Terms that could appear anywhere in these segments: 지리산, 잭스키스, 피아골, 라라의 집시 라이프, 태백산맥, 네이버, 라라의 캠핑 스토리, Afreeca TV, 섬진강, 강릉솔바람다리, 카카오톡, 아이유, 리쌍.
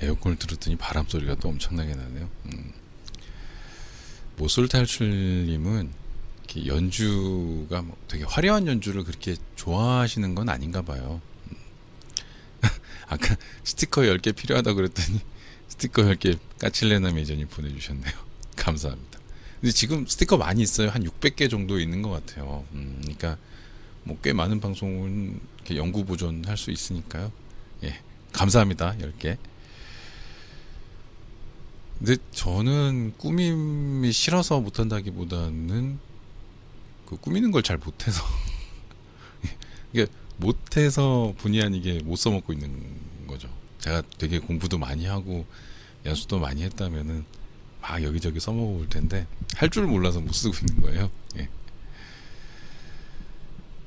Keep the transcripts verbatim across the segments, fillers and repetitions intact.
에어컨을 틀었더니 바람소리가 또 엄청나게 나네요. 음. 모쏠탈출님은 연주가 되게 화려한 연주를 그렇게 좋아하시는 건 아닌가 봐요. 음. 아까 스티커 열 개 필요하다고 그랬더니 스티커 열 개 까칠레나 매니저님 보내주셨네요. 감사합니다. 근데 지금 스티커 많이 있어요. 한 육백 개 정도 있는 것 같아요. 음, 그러니까 뭐 꽤 많은 방송은 이렇게 연구 보존할 수 있으니까요. 예, 감사합니다. 열 개. 근데 저는 꾸밈이 싫어서 못한다기보다는 그 꾸미는 걸 잘 못해서 이게 못해서 본의 아니게 못 써먹고 있는 거죠. 제가 되게 공부도 많이 하고 연습도 많이 했다면은 막 여기저기 써먹을 텐데 할 줄 몰라서 못 쓰고 있는 거예요. 예.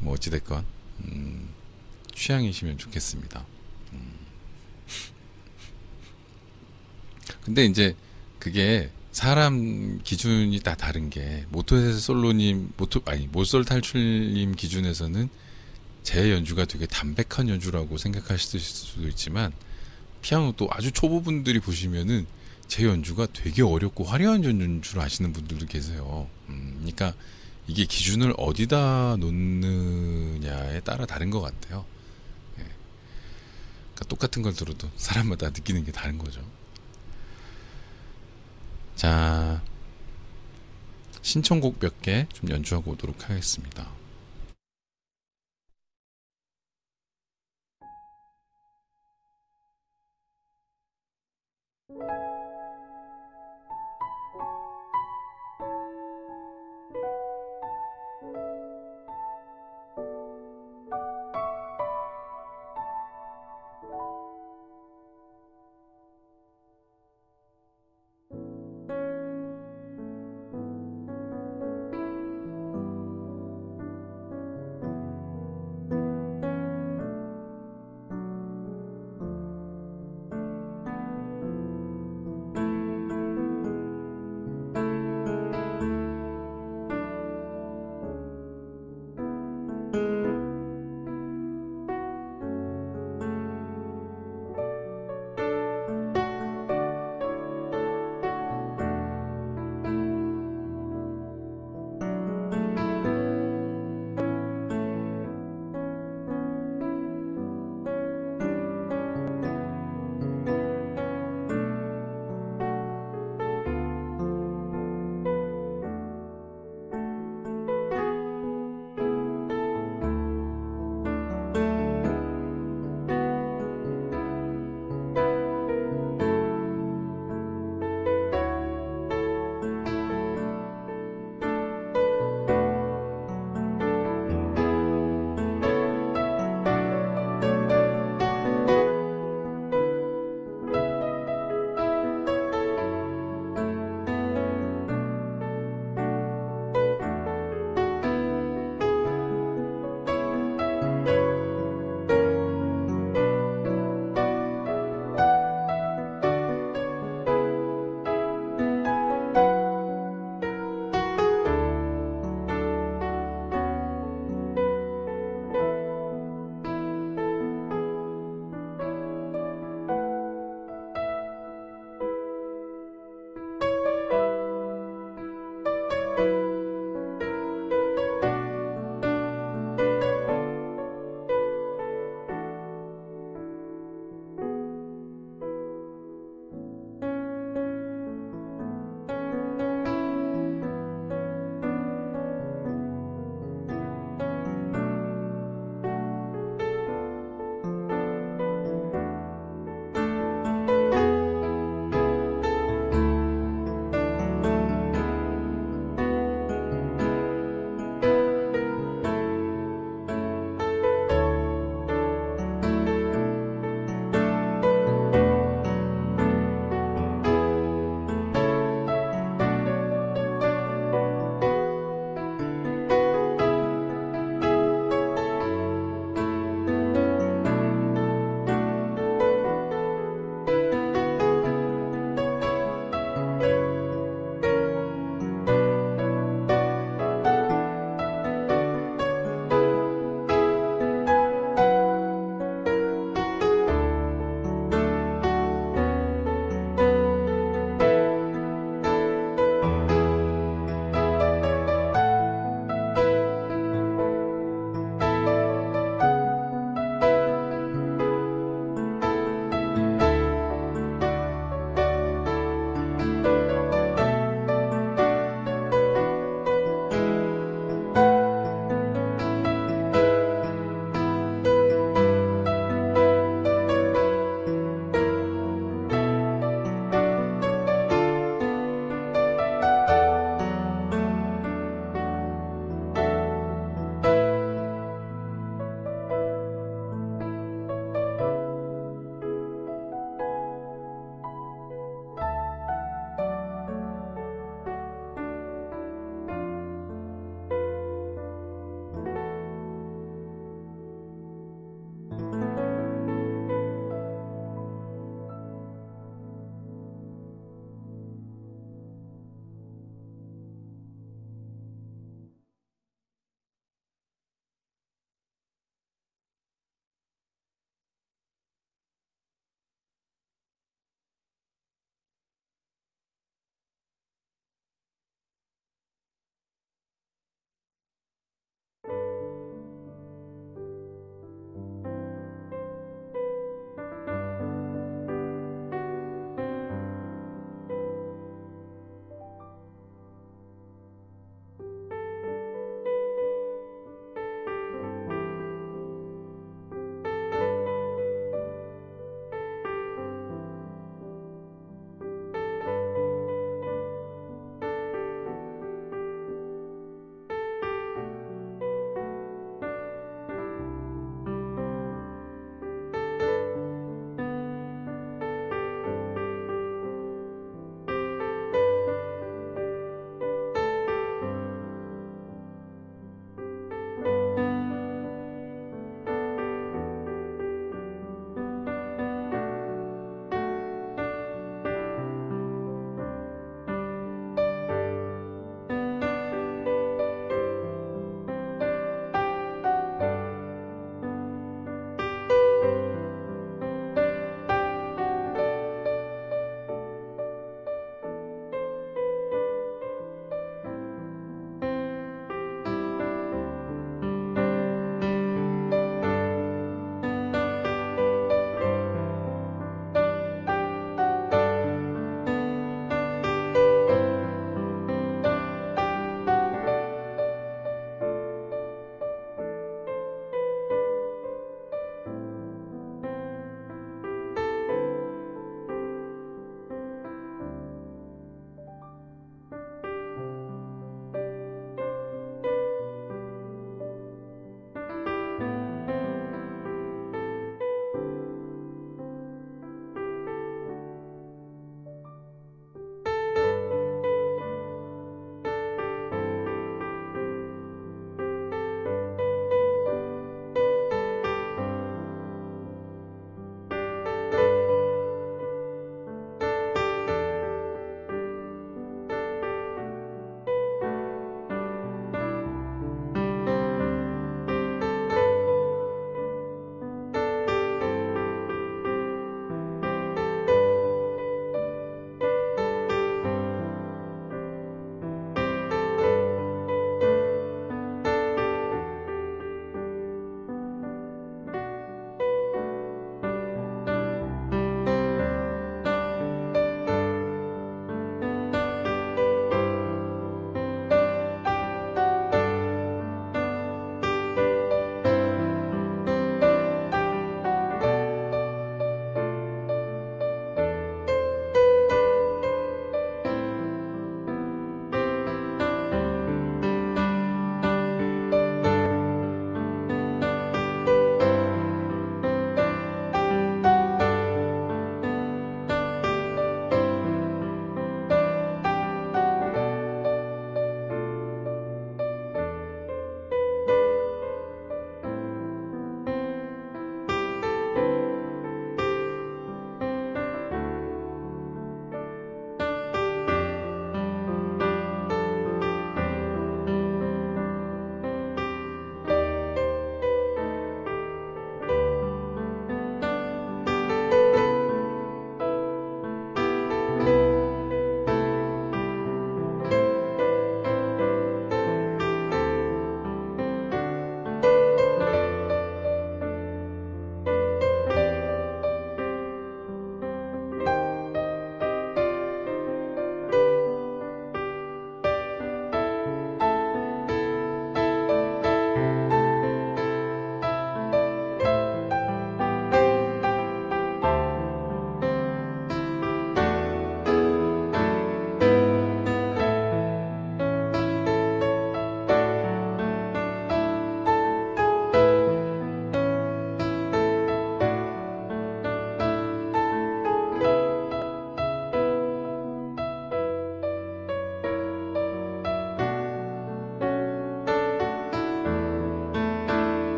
뭐 어찌됐건 음, 취향이시면 좋겠습니다. 음. 근데 이제 그게 사람 기준이 다 다른 게 모토솔로님 모토 아니 모쏠탈출님 기준에서는 제 연주가 되게 담백한 연주라고 생각하실 수도 있지만 피아노도 아주 초보분들이 보시면은 제 연주가 되게 어렵고 화려한 연주를 아시는 분들도 계세요. 음, 그러니까 이게 기준을 어디다 놓느냐에 따라 다른 것 같아요. 예. 그러니까 똑같은 걸 들어도 사람마다 느끼는 게 다른 거죠. 자, 신청곡 몇 개 좀 연주하고 오도록 하겠습니다.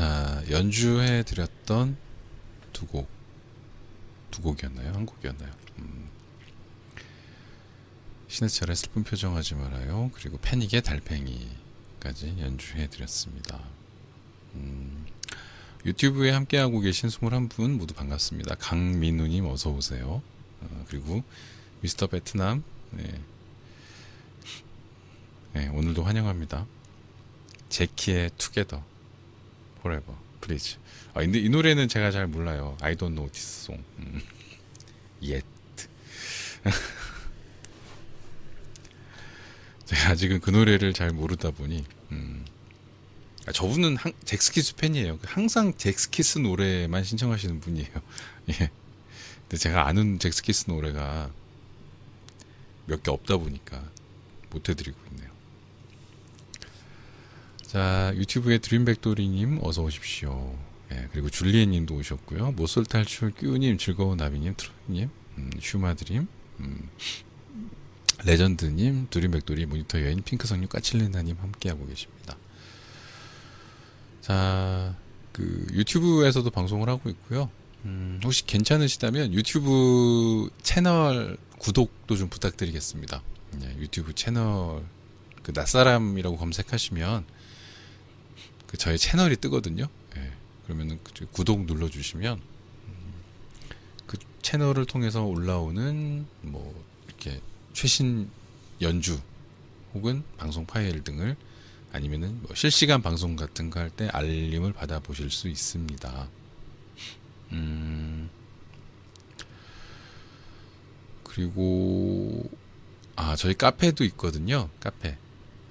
자, 연주해 드렸던 두 곡, 두 곡이었나요? 한 곡이었나요? 음. 신해철의 슬픈 표정하지 말아요, 그리고 패닉의 달팽이까지 연주해 드렸습니다. 음. 유튜브에 함께하고 계신 이십일 분 모두 반갑습니다. 강민우님 어서오세요. 어, 그리고 미스터 베트남, 네. 네, 오늘도 환영합니다. 제키의 투게더 포레버 플리즈. 아, 근데 이 노래는 제가 잘 몰라요. I don't know this song 음. yet. 제가 지금 그 노래를 잘 모르다 보니 음. 아, 저분은 항, 잭스키스 팬이에요. 항상 잭스키스 노래만 신청하시는 분이에요. 예. 근데 제가 아는 잭스키스 노래가 몇 개 없다 보니까 못해드리고 있네요. 자, 유튜브의 드림백돌이님 어서 오십시오. 예, 그리고 줄리엣님도 오셨고요. 모쏠탈출 끼우님, 즐거운 나비님, 트로님, 음, 슈마드림, 음, 레전드님, 드림백돌이, 모니터 여인, 핑크성류, 까칠레나님 함께하고 계십니다. 자, 그 유튜브에서도 방송을 하고 있고요. 음, 혹시 괜찮으시다면 유튜브 채널 구독도 좀 부탁드리겠습니다. 네, 유튜브 채널 그 낯사람이라고 검색하시면 그 저희 채널이 뜨거든요. 네, 그러면은 그 구독 눌러주시면 그 채널을 통해서 올라오는 뭐 이렇게 최신 연주 혹은 방송 파일 등을 아니면은 뭐 실시간 방송 같은 거 할 때 알림을 받아 보실 수 있습니다. 음, 그리고 아, 저희 카페도 있거든요. 카페.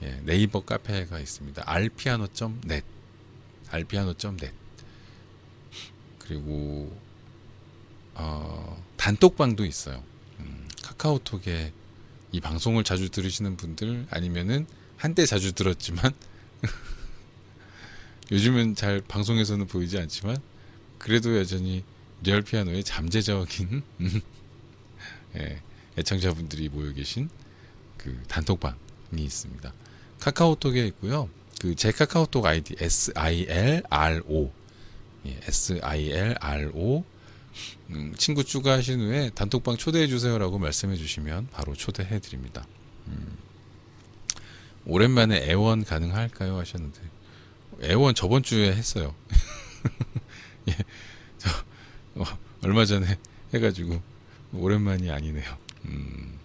예, 네이버 카페가 있습니다. 알 피아노 닷 넷 알 피아노 닷 넷. 그리고 어, 단톡방도 있어요. 음, 카카오톡에 이 방송을 자주 들으시는 분들, 아니면은 한때 자주 들었지만 요즘은 잘 방송에서는 보이지 않지만 그래도 여전히 리얼피아노의 잠재적인 예, 애청자분들이 모여 계신 그 단톡방이 있습니다. 카카오톡에 있고요. 그 제 카카오톡 아이디 에스 아이 엘 알 오 예, 에스 아이 엘 알 오 음, 친구 추가하신 후에 단톡방 초대해주세요 라고 말씀해주시면 바로 초대해드립니다. 음. 오랜만에 애원 가능할까요 하셨는데, 애원 저번 주에 했어요. 예, 저 어, 얼마 전에 해가지고 오랜만이 아니네요. 음.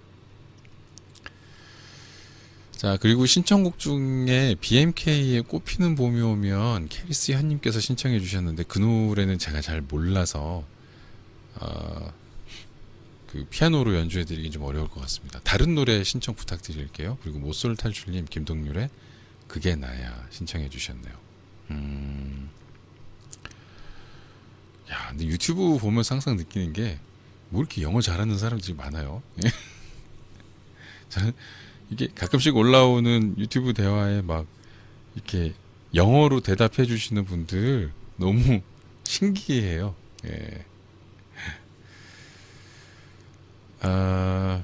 자, 그리고 신청곡 중에 비엠케이의 꽃피는 봄이 오면 캐리스 현님께서 신청해 주셨는데 그 노래는 제가 잘 몰라서 어, 그 피아노로 연주해드리긴 좀 어려울 것 같습니다. 다른 노래 신청 부탁드릴게요. 그리고 모쏠 탈출님, 김동률의 그게 나야 신청해 주셨네요. 음. 야, 근데 유튜브 보면서 항상 느끼는 게 뭐 이렇게 영어 잘하는 사람들이 많아요. 저는 이게 가끔씩 올라오는 유튜브 대화에 막 이렇게 영어로 대답해 주시는 분들 너무 신기해요. 예. 아...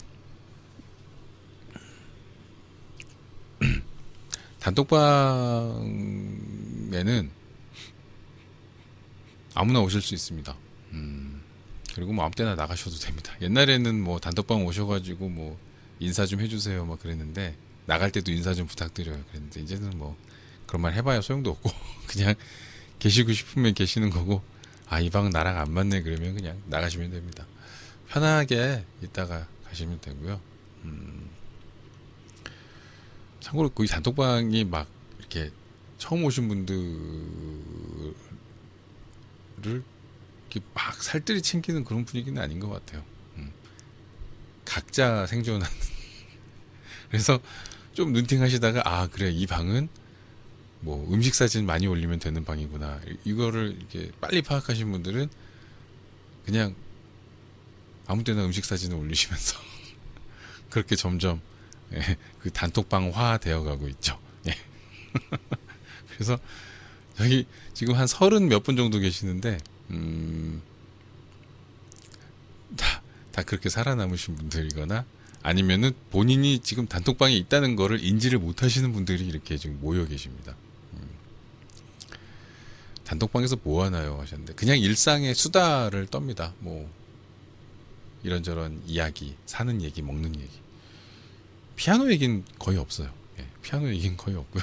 단톡방에는 아무나 오실 수 있습니다. 음... 그리고 뭐 아무 때나 나가셔도 됩니다. 옛날에는 뭐 단톡방 오셔가지고 뭐 인사 좀 해주세요 막 그랬는데, 나갈 때도 인사 좀 부탁드려요 그랬는데, 이제는 뭐 그런 말 해봐야 소용도 없고 그냥 계시고 싶으면 계시는 거고, 아, 이 방 나랑 안 맞네 그러면 그냥 나가시면 됩니다. 편하게 이따가 가시면 되고요. 음, 참고로 그 단톡방이 막 이렇게 처음 오신 분들을 이렇게 막 살뜰히 챙기는 그런 분위기는 아닌 것 같아요. 음, 각자 생존하는. 그래서 좀 눈팅하시다가, 아, 그래, 이 방은 뭐 음식 사진 많이 올리면 되는 방이구나, 이거를 이렇게 빨리 파악하신 분들은 그냥 아무 때나 음식 사진을 올리시면서 그렇게 점점, 예, 그 단톡방화 되어가고 있죠. 예. 그래서 여기 지금 한 서른 몇 분 정도 계시는데 음, 다, 다 그렇게 살아남으신 분들이거나 아니면은 본인이 지금 단톡방에 있다는 거를 인지를 못하시는 분들이 이렇게 지금 모여 계십니다. 단톡방에서 뭐 하나요? 하셨는데 그냥 일상의 수다를 떱니다. 뭐 이런저런 이야기, 사는 얘기, 먹는 얘기. 피아노 얘기는 거의 없어요. 예, 피아노 얘기는 거의 없고요.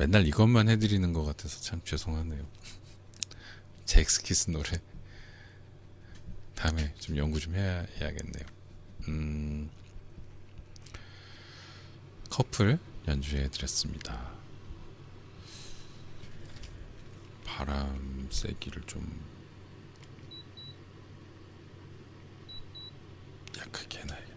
맨날 이것만 해드리는 것 같아서 참 죄송하네요. 잭스키스 노래 다음에 좀 연구 좀 해야, 해야겠네요. 음, 커플 연주해드렸습니다. 바람 세기를 좀 약하게 해놔야겠네요.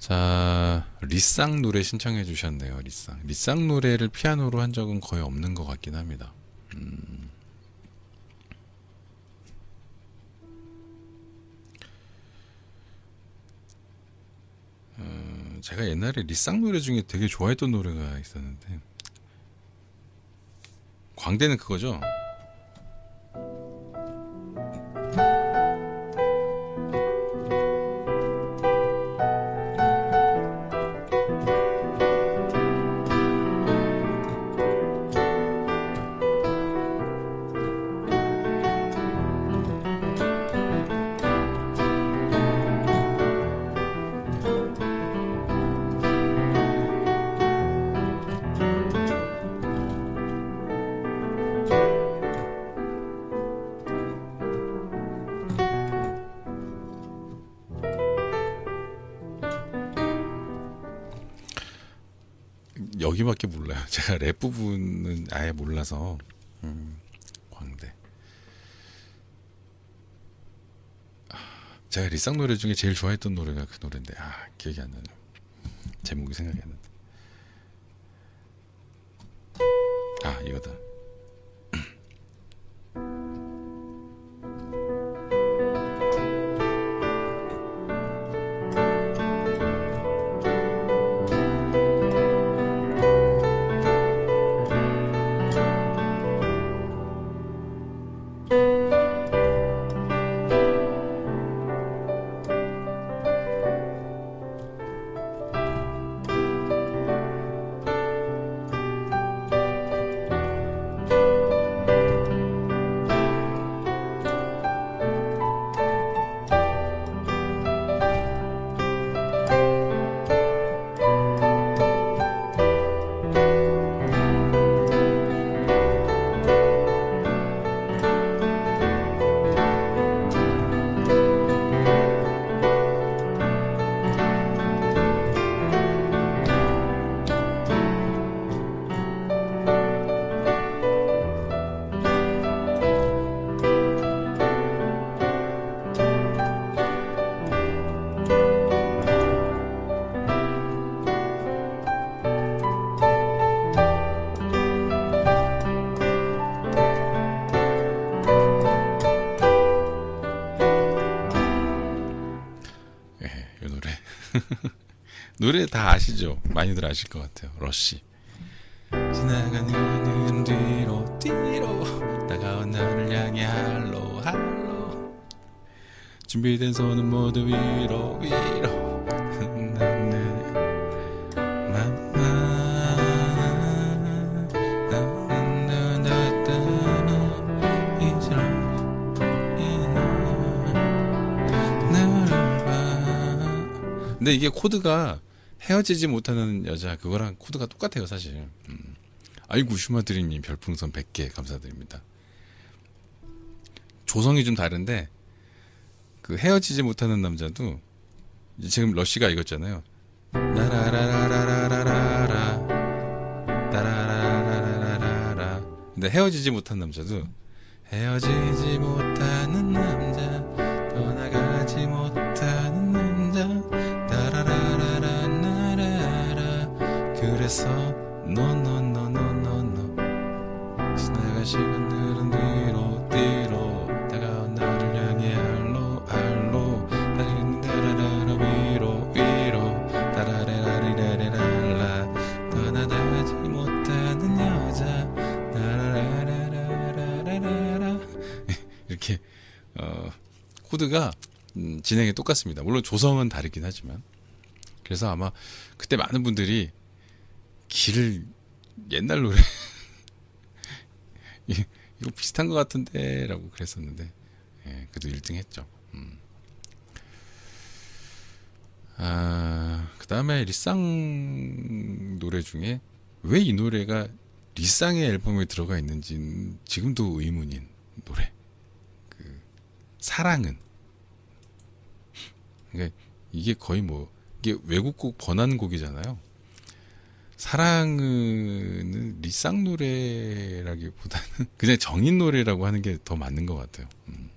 자, 리쌍 노래 신청해 주셨네요. 리쌍 리쌍 노래를 피아노로 한 적은 거의 없는 것 같긴 합니다. 음. 어, 제가 옛날에 리쌍 노래 중에 되게 좋아했던 노래가 있었는데, 광대는 그거죠? 여기밖에 몰라요. 제가 랩 부분은 아예 몰라서. 음, 광대. 아, 제가 리쌍 노래 중에 제일 좋아했던 노래가 그 노래인데, 아, 기억이 안 나네요. 제목이 생각이 안 나네. 아, 이거다. 노래 다 아시죠? 많이들 아실 것 같아요. 러쉬. 지나가는 뒤로 뒤로 다가온 나를 향해 할로 할로 준비된 손은 모두 위로 위로 나는 맘만 나는 나다 이처럼 이날 근데 이게 코드가 헤어지지 못하는 여자 그거랑 코드가 똑같아요 사실. 음. 아이고 슈마드림님 별풍선 백 개 감사드립니다. 조성이 좀 다른데 그 헤어지지 못하는 남자도 지금 러쉬가 읽었잖아요. 나라라라라라라라 따라라라라라라 근데 헤어지지 못한 남자도 헤어지지 못하는 남자 떠나가지 못하는 남자 그래서 노노노노노노 지나갈 시간들은 뒤로 뒤로 다가온 나를 향해 알로 알로 달리는 다라라라 위로 위로 다라라라리라리라 떠나다가지 못하는 여자 나라라라라라라라 이렇게 어, 코드가 음, 진행이 똑같습니다. 물론 조성은 다르긴 하지만. 그래서 아마 그때 많은 분들이 길을 옛날 노래 이거 비슷한 것 같은데 라고 그랬었는데, 예, 그래도 일 등 했죠. 음. 아, 그 다음에 리쌍 노래 중에 왜 이 노래가 리쌍의 앨범에 들어가 있는지는 지금도 의문인 노래. 그 사랑은. 그러니까 이게 거의 뭐 이게 외국곡 번안곡이잖아요. 사랑은 리쌍 노래라기보다는 그냥 정인 노래라고 하는 게 더 맞는 것 같아요. 음.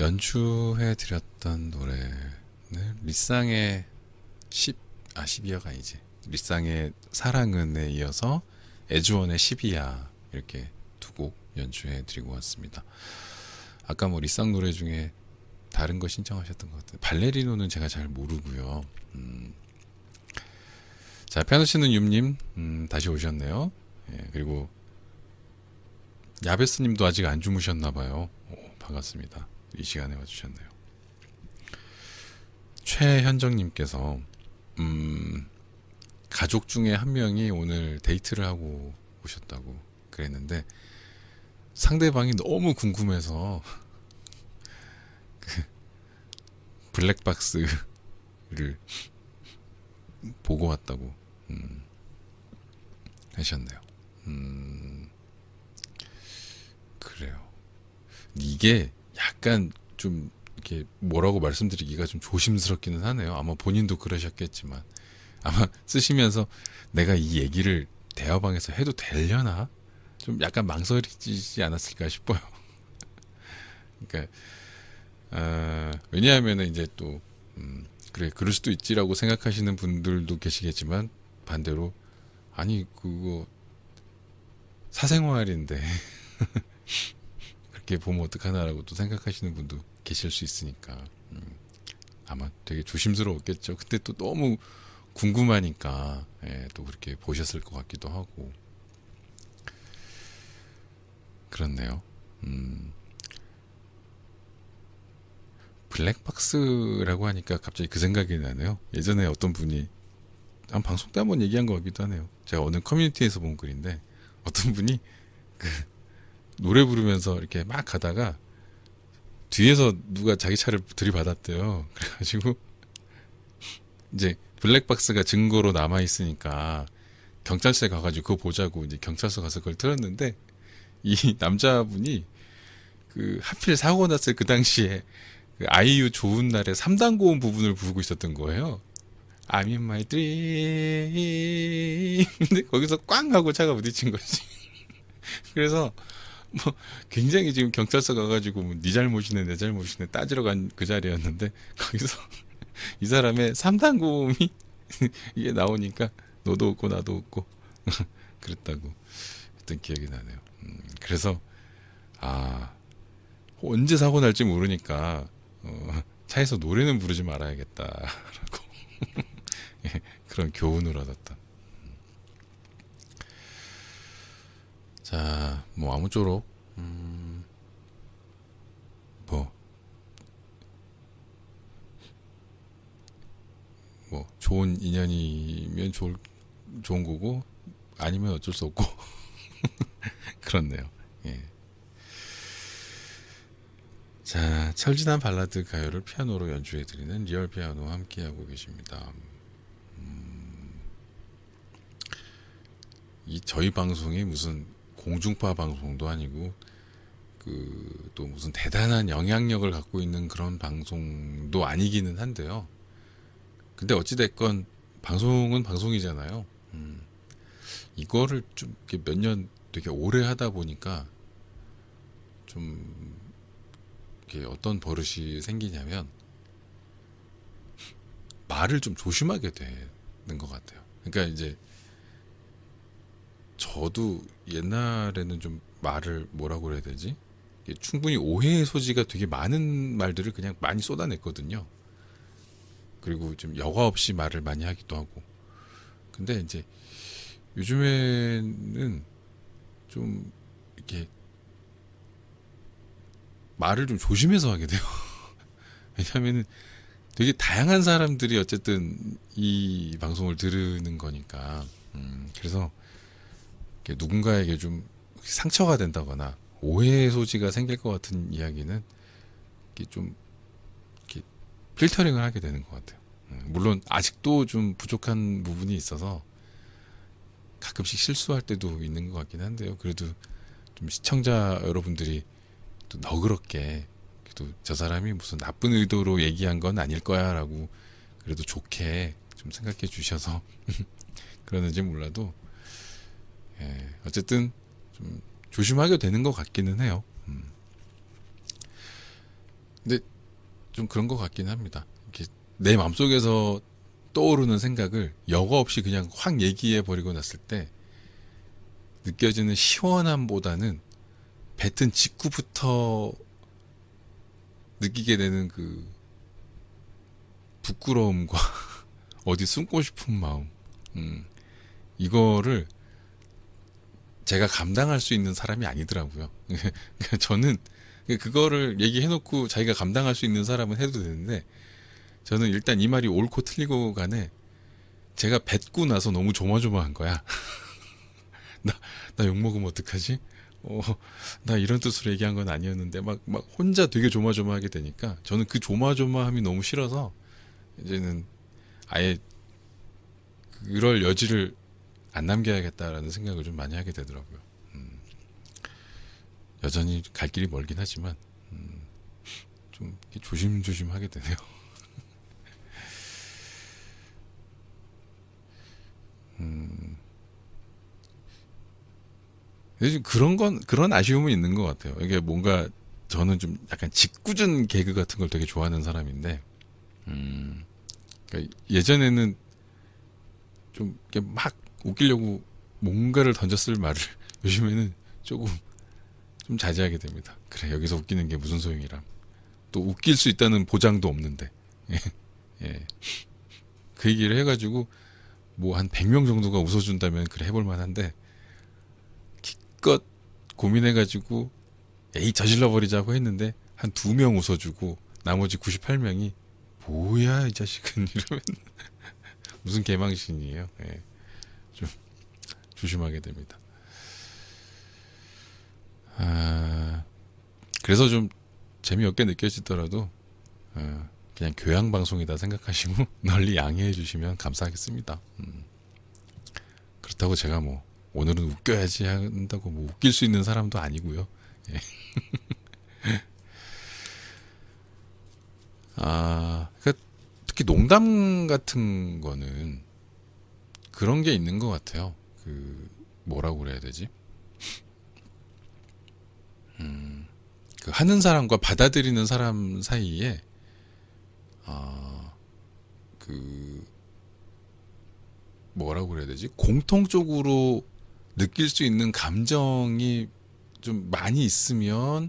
연주해 드렸던 노래는 리쌍의 십, 아 십이야가 아니지, 리쌍의 사랑은에 이어서 애주원의 십이야, 이렇게 두 곡 연주해 드리고 왔습니다. 아까 뭐 리쌍 노래 중에 다른 거 신청하셨던 것 같아요. 발레리노는 제가 잘 모르고요. 음. 자, 피아노 치는 윰님 음, 다시 오셨네요. 예, 그리고 야베스님도 아직 안 주무셨나봐요. 오, 반갑습니다. 이 시간에 와주셨네요. 최현정님께서 음, 가족 중에 한 명이 오늘 데이트를 하고 오셨다고 그랬는데 상대방이 너무 궁금해서 그 블랙박스를 보고 왔다고 음, 하셨네요. 음, 그래요. 이게 약간 좀 이렇게 뭐라고 말씀드리기가 좀 조심스럽기는 하네요. 아마 본인도 그러셨겠지만 아마 쓰시면서 내가 이 얘기를 대화방에서 해도 되려나? 좀 약간 망설이지 않았을까 싶어요. 그러니까 어, 왜냐하면 이제 또 음, 그래 그럴 수도 있지라고 생각하시는 분들도 계시겠지만 반대로 아니 그거 사생활인데 그렇게 보면 어떡하나라고 또 생각하시는 분도 계실 수 있으니까 음, 아마 되게 조심스러웠겠죠. 근데 또 너무 궁금하니까 예, 또 그렇게 보셨을 것 같기도 하고 그렇네요. 음, 블랙박스라고 하니까 갑자기 그 생각이 나네요. 예전에 어떤 분이 한 방송 때 한번 얘기한 것 같기도 하네요. 제가 어느 커뮤니티에서 본 글인데 어떤 분이 그 노래 부르면서 이렇게 막 가다가 뒤에서 누가 자기 차를 들이받았대요. 그래가지고 이제 블랙박스가 증거로 남아있으니까 경찰서에 가가지고 그거 보자고 이제 경찰서 가서 그걸 틀었는데 이 남자분이 그 하필 사고 났을 그 당시에 그 아이유 좋은 날에 삼단 고음 부분을 부르고 있었던 거예요. I'm in my dream. 근데 거기서 꽝 하고 차가 부딪힌 거지. 그래서 뭐 굉장히 지금 경찰서 가가지고 뭐 네 잘못이네 내 잘못이네 따지러 간 그 자리였는데 거기서 이 사람의 삼단 고음이 이게 나오니까 너도 웃고 나도 웃고 그랬다고 했던 기억이 나네요. 음, 그래서 아 언제 사고 날지 모르니까 어, 차에서 노래는 부르지 말아야겠다라고 예, 그런 교훈을 얻었다. 음. 자, 뭐 아무쪼록 음, 뭐, 뭐 좋은 인연이면 좋을, 좋은 거고 아니면 어쩔 수 없고 그렇네요. 예. 자, 철진한 발라드 가요를 피아노로 연주해드리는 리얼 피아노와 함께하고 계십니다. 음, 이 저희 방송이 무슨 공중파 방송도 아니고 그 또 무슨 대단한 영향력을 갖고 있는 그런 방송도 아니기는 한데요. 근데 어찌됐건 방송은 방송이잖아요. 음, 이거를 좀 몇 년 되게 오래 하다 보니까 좀 어떤 버릇이 생기냐면 말을 좀 조심하게 되는 것 같아요. 그러니까 이제 저도 옛날에는 좀 말을 뭐라고 그래야 되지? 충분히 오해의 소지가 되게 많은 말들을 그냥 많이 쏟아냈거든요. 그리고 좀 여과 없이 말을 많이 하기도 하고. 근데 이제 요즘에는 좀 이렇게 말을 좀 조심해서 하게 돼요. 왜냐하면 되게 다양한 사람들이 어쨌든 이 방송을 들으는 거니까 음, 그래서 누군가에게 좀 상처가 된다거나 오해의 소지가 생길 것 같은 이야기는 이렇게 좀 이렇게 필터링을 하게 되는 것 같아요. 물론 아직도 좀 부족한 부분이 있어서 가끔씩 실수할 때도 있는 것 같긴 한데요. 그래도 좀 시청자 여러분들이 또 너그럽게 그래도 저 사람이 무슨 나쁜 의도로 얘기한 건 아닐 거야 라고 그래도 좋게 좀 생각해 주셔서 그러는지 몰라도 예, 어쨌든 좀 조심하게 되는 것 같기는 해요. 음. 근데 좀 그런 것 같긴 합니다. 이렇게 내 마음속에서 떠오르는 생각을 여과 없이 그냥 확 얘기해 버리고 났을 때 느껴지는 시원함보다는 뱉은 직후부터 느끼게 되는 그 부끄러움과 어디 숨고 싶은 마음, 음, 이거를 제가 감당할 수 있는 사람이 아니더라고요. 저는 그거를 얘기해놓고 자기가 감당할 수 있는 사람은 해도 되는데, 저는 일단 이 말이 옳고 틀리고 간에 제가 뱉고 나서 너무 조마조마한 거야. 나, 나 욕먹으면 어떡하지? 어, 나 이런 뜻으로 얘기한 건 아니었는데 막, 막 혼자 되게 조마조마하게 되니까 저는 그 조마조마함이 너무 싫어서 이제는 아예 그럴 여지를 안 남겨야겠다라는 생각을 좀 많이 하게 되더라고요. 음, 여전히 갈 길이 멀긴 하지만 음, 좀 조심조심 하게 되네요. 음, 그런 건, 그런 아쉬움은 있는 것 같아요. 이게 뭔가 저는 좀 약간 짓궂은 개그 같은 걸 되게 좋아하는 사람인데, 음, 그러니까 예전에는 좀 이렇게 막 웃기려고 뭔가를 던졌을 말을 요즘에는 조금 좀 자제하게 됩니다. 그래, 여기서 웃기는 게 무슨 소용이람. 또 웃길 수 있다는 보장도 없는데. 예. 그 얘기를 해가지고 뭐 한 백 명 정도가 웃어준다면 그래 해볼 만한데, 기껏 고민해가지고 에이 저질러버리자고 했는데 한 두 명 웃어주고 나머지 구십팔 명이 뭐야 이 자식은 이러면 무슨 개망신이에요. 예. 좀 조심하게 됩니다. 아, 그래서 좀 재미없게 느껴지더라도 아, 그냥 교양방송이다 생각하시고 널리 양해해 주시면 감사하겠습니다. 음. 그렇다고 제가 뭐 오늘은 웃겨야지 한다고 뭐 웃길 수 있는 사람도 아니고요. 예. 아, 그러니까 특히 농담 같은 거는 그런 게 있는 것 같아요. 그 뭐라고 그래야 되지? 음, 그 하는 사람과 받아들이는 사람 사이에 아, 그 뭐라고 그래야 되지? 공통적으로 느낄 수 있는 감정이 좀 많이 있으면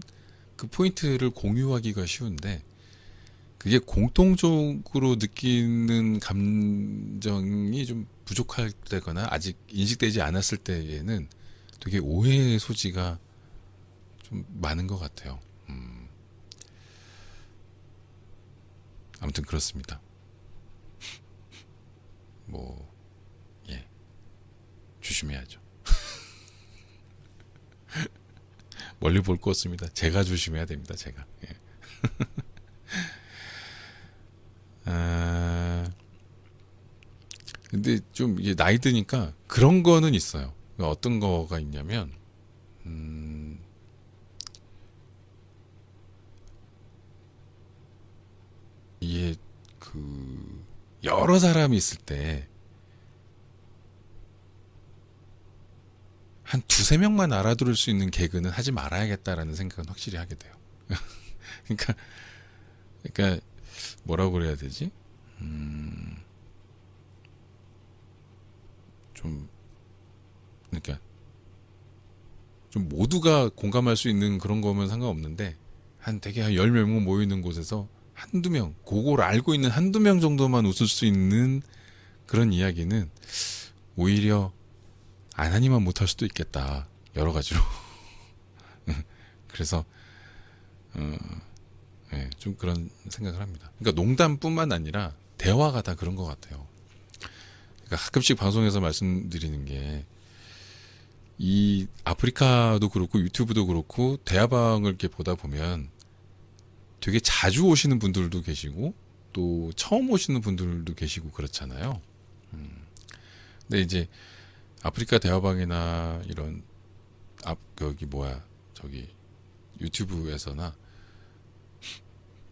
그 포인트를 공유하기가 쉬운데, 그게 공통적으로 느끼는 감정이 좀 부족할 때거나 아직 인식되지 않았을 때에는 되게 오해의 소지가 좀 많은 것 같아요. 음. 아무튼 그렇습니다. 뭐, 예. 조심해야죠. 멀리 볼 거 없습니다. 제가 조심해야 됩니다. 제가. 예. 아, 근데 좀 이게 나이 드니까 그런 거는 있어요. 어떤 거가 있냐면, 음, 이게 그 여러 사람이 있을 때 한 두세 명만 알아들을 수 있는 개그는 하지 말아야겠다라는 생각은 확실히 하게 돼요. 그러니까, 그러니까. 뭐라고 그래야 되지? 음, 좀, 그러니까, 좀 모두가 공감할 수 있는 그런 거면 상관없는데, 한 되게 한 열 명 모이는 곳에서 한두 명, 그걸 알고 있는 한두 명 정도만 웃을 수 있는 그런 이야기는 오히려 안 하니만 못할 수도 있겠다. 여러 가지로. 그래서, 어, 예, 좀 그런 생각을 합니다. 그러니까 농담뿐만 아니라 대화가 다 그런 것 같아요. 그러니까 가끔씩 방송에서 말씀드리는 게, 이 아프리카도 그렇고 유튜브도 그렇고 대화방을 이렇게 보다 보면 되게 자주 오시는 분들도 계시고 또 처음 오시는 분들도 계시고 그렇잖아요. 음. 근데 이제 아프리카 대화방이나 이런 앞 여기 뭐야 저기 유튜브에서나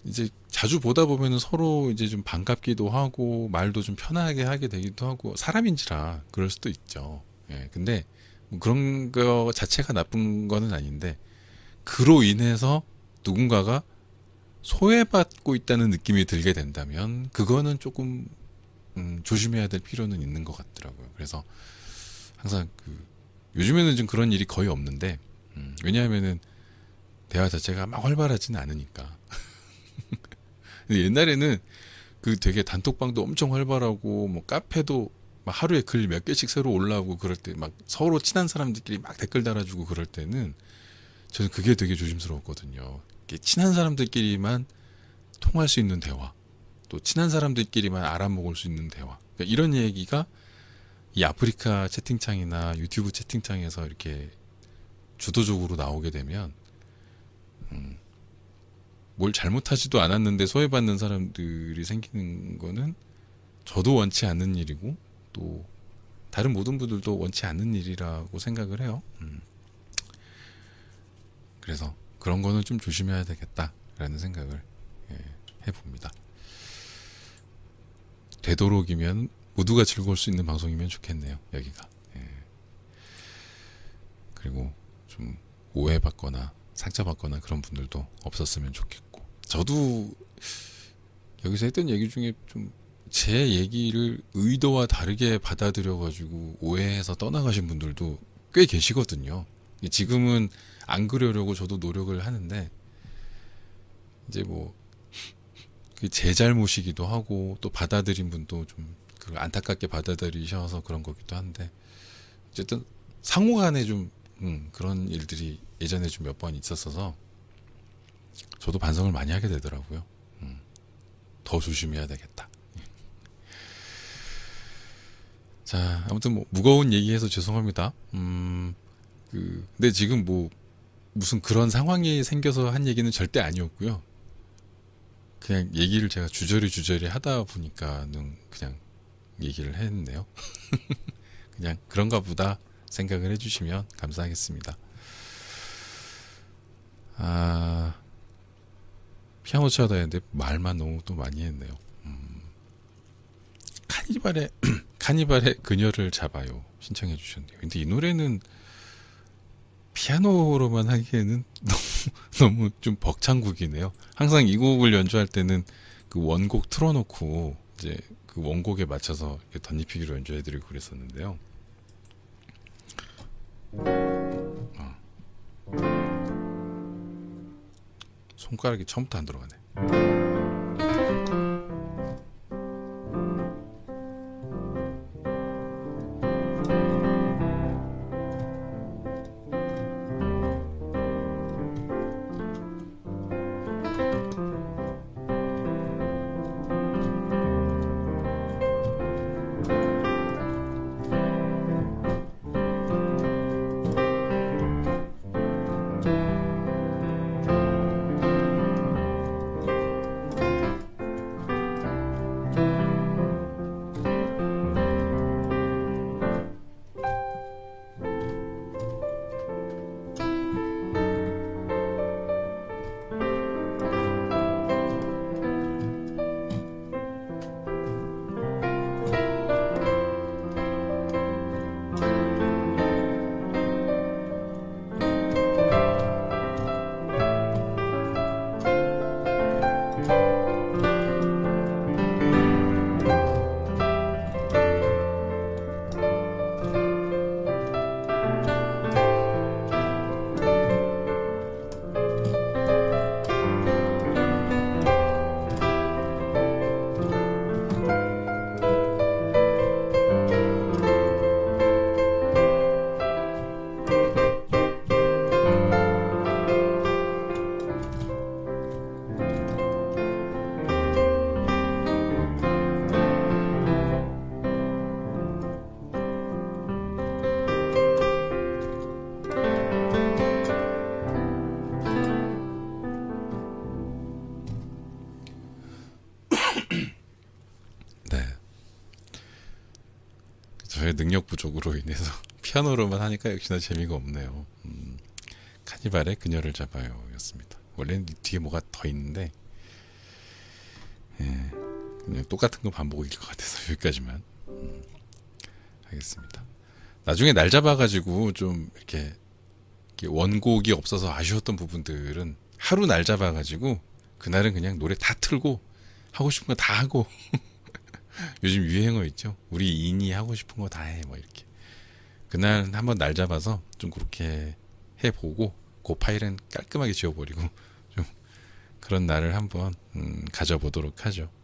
이제 자주 보다 보면은 서로 이제 좀 반갑기도 하고 말도 좀 편하게 하게 되기도 하고 사람인지라 그럴 수도 있죠. 예, 근데 뭐 그런 거 자체가 나쁜 거는 아닌데, 그로 인해서 누군가가 소외받고 있다는 느낌이 들게 된다면 그거는 조금 음, 조심해야 될 필요는 있는 것 같더라고요. 그래서 항상 그 요즘에는 좀 그런 일이 거의 없는데 음, 왜냐하면은 대화 자체가 막 활발하지는 않으니까. 근데 옛날에는 그 되게 단톡방도 엄청 활발하고 뭐 카페도 막 하루에 글 몇 개씩 새로 올라오고 그럴 때 막 서로 친한 사람들끼리 막 댓글 달아주고 그럴 때는 저는 그게 되게 조심스러웠거든요. 친한 사람들끼리만 통할 수 있는 대화, 또 친한 사람들끼리만 알아먹을 수 있는 대화, 그러니까 이런 얘기가 이 아프리카 채팅창이나 유튜브 채팅창에서 이렇게 주도적으로 나오게 되면 음, 뭘 잘못하지도 않았는데 소외받는 사람들이 생기는 거는 저도 원치 않는 일이고 또 다른 모든 분들도 원치 않는 일이라고 생각을 해요. 음. 그래서 그런 거는 좀 조심해야 되겠다라는 생각을 예, 해봅니다. 되도록이면 모두가 즐거울 수 있는 방송이면 좋겠네요. 여기가. 예. 그리고 좀 오해받거나 상처받거나 그런 분들도 없었으면 좋겠고, 저도 여기서 했던 얘기 중에 좀 제 얘기를 의도와 다르게 받아들여 가지고 오해해서 떠나가신 분들도 꽤 계시거든요. 지금은 안 그러려고 저도 노력을 하는데 이제 뭐 제 잘못이기도 하고 또 받아들인 분도 좀 안타깝게 받아들이셔서 그런 거기도 한데, 어쨌든 상호간에 좀 음, 그런 일들이 예전에 좀 몇 번 있었어서 저도 반성을 많이 하게 되더라고요. 음, 더 조심해야 되겠다. 자, 아무튼 뭐 무거운 얘기해서 죄송합니다. 음, 그, 근데 지금 뭐 무슨 그런 상황이 생겨서 한 얘기는 절대 아니었고요. 그냥 얘기를 제가 주저리 주저리 하다 보니까는 그냥 얘기를 했네요. 그냥 그런가 보다 생각을 해주시면 감사하겠습니다. 아, 피아노 쳐다 했는데 말만 너무 또 많이 했네요. 음, 카니발의 카니발의 그녀를 잡아요 신청해 주셨네요. 근데 이 노래는 피아노로만 하기에는 너무, 너무 좀 벅찬 곡이네요. 항상 이 곡을 연주할 때는 그 원곡 틀어놓고 이제 그 원곡에 맞춰서 덧입히기로 연주해드리고 그랬었는데요. 어. 손가락이 처음부터 안 들어가네. 능력 부족으로 인해서 피아노로만 하니까 역시나 재미가 없네요. 음, 카니발의 그녀를 잡아요 였습니다. 원래는 뒤에 뭐가 더 있는데 예, 그냥 똑같은 거 반복일 것 같아서 여기까지만 음, 하겠습니다. 나중에 날 잡아가지고 좀 이렇게, 이렇게 원곡이 없어서 아쉬웠던 부분들은 하루 날 잡아가지고 그날은 그냥 노래 다 틀고 하고 싶은 거 다 하고 요즘 유행어 있죠. 우리 인이 하고 싶은 거 다 해, 뭐 이렇게. 그날은 한번 날 잡아서 좀 그렇게 해보고 그 파일은 깔끔하게 지워버리고 좀 그런 날을 한번 음, 가져보도록 하죠.